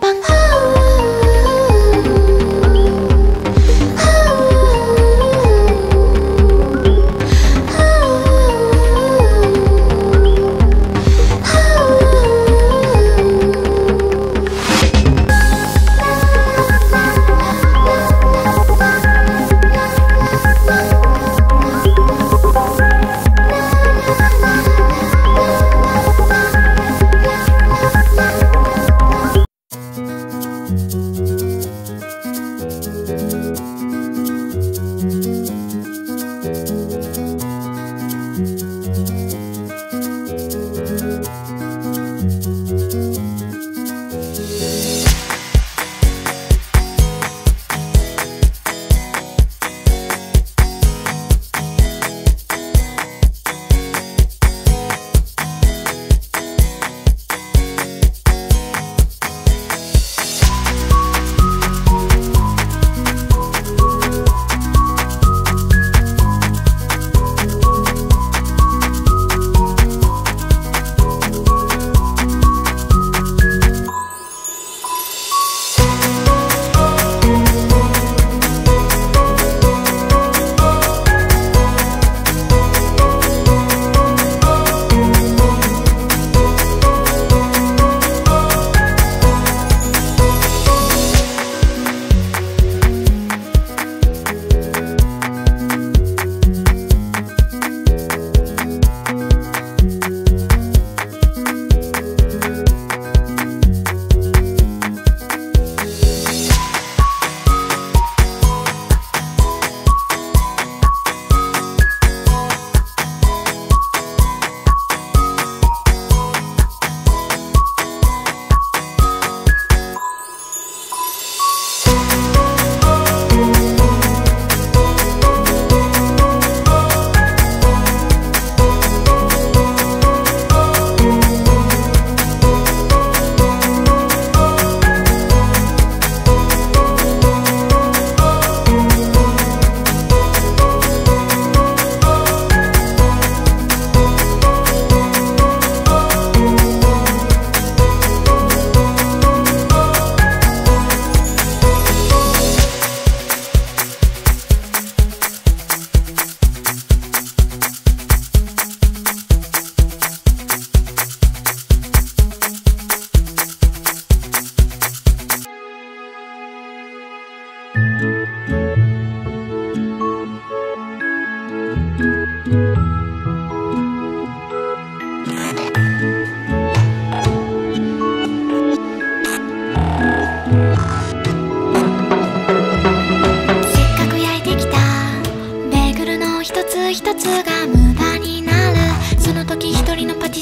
Bang.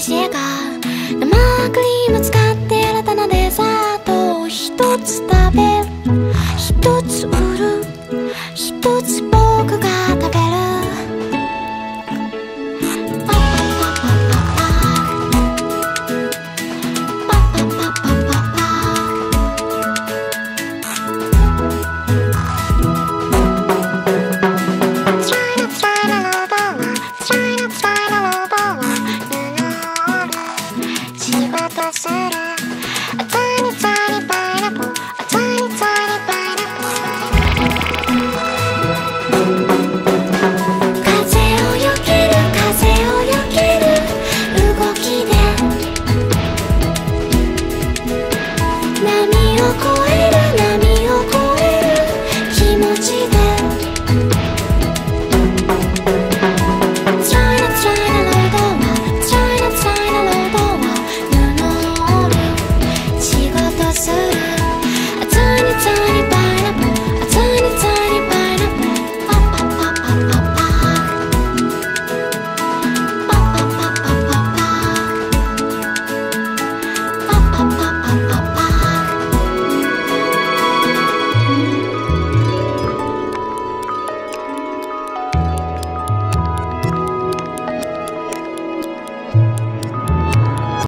시에가